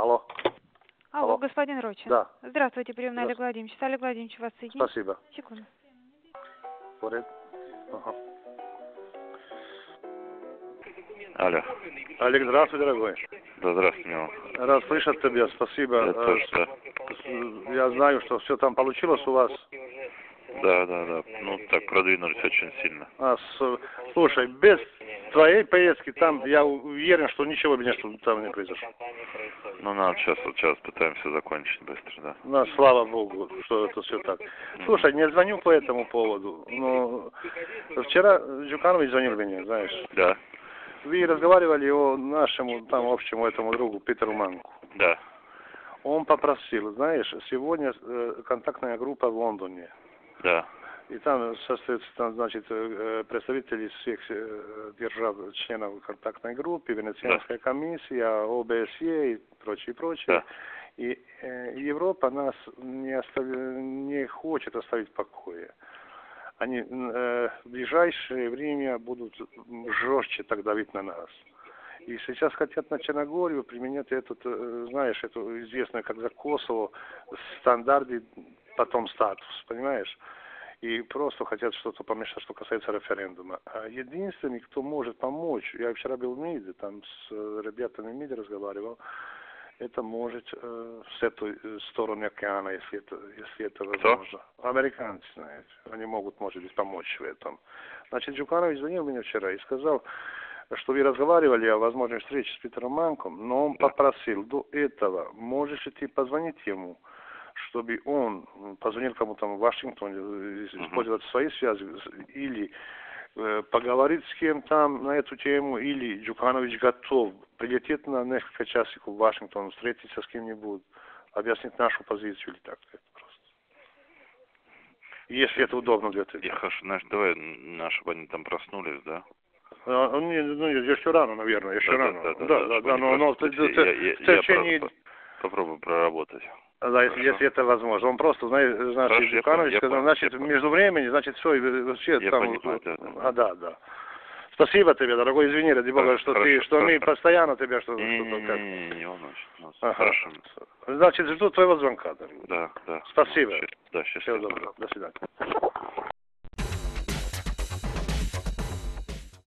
Алло. Алло, господин Рочин. Да. Здравствуйте, приемный Олег Владимирович. Олег Владимирович, вас соединит. Спасибо. Секунду. Ага. Алло. Олег, здравствуй, дорогой. Да, здравствуй, Мила. Рад слышать тебя, спасибо. Я тоже, да. Я знаю, что все там получилось у вас. Да. Ну, так продвинулись очень сильно. Слушай, без твоей поездки там, я уверен, что ничего бы там не произошло. Ну, нам сейчас пытаемся закончить быстро, да. Ну, слава Богу, что это все так. Слушай, не звоню по этому поводу, но вчера Джуканович звонил мне, знаешь. Да. Вы разговаривали о нашему, там, общему этому другу, Питеру Манку. Да. Он попросил, знаешь, сегодня контактная группа в Лондоне. Да. И там состоится, значит, представители всех держав, членов контактной группы, Венецианская комиссия, ОБСЕ и прочее, прочее. Да. И Европа нас не хочет оставить в покое. Они в ближайшее время будут жестче так давить на нас. И сейчас хотят на Черногорию применять этот, знаешь, эту известную как за Косово стандарты, потом статус, понимаешь? И просто хотят что-то помешать, что касается референдума. А единственный, кто может помочь, я вчера был в МИДе, там с ребятами в МИДе разговаривал, это может с этой стороны океана, если это возможно. Американцы, знаете, они могут, может быть, помочь в этом. Значит, Джуканович звонил мне вчера и сказал, что вы разговаривали о возможной встрече с Питером Манком, но он попросил до этого, можешь ли ты позвонить ему, чтобы он позвонил кому-то в Вашингтон, использовать свои связи или поговорить с кем там на эту тему, или Джуканович готов прилететь на несколько часиков в Вашингтон, встретиться с кем-нибудь, объяснить нашу позицию или так. Это просто. Если это удобно для тебя. Хорошо, значит, давай, чтобы они там проснулись, да? Ну, еще рано, наверное, еще рано. Но в течение... Попробую проработать. Да, если это возможно. Он просто, значит, Джуканович сказал, значит, между временем, значит, все, и вообще я там... Понимаю, да. Спасибо тебе, дорогой, извини, ради Бога, что хорошо, ты, что хорошо. Мы постоянно тебя что-то... Не волнуйся. Хорошо. Значит, жду твоего звонка, дорогой. Да. Спасибо. Да, счастливо. Всего доброго. До свидания.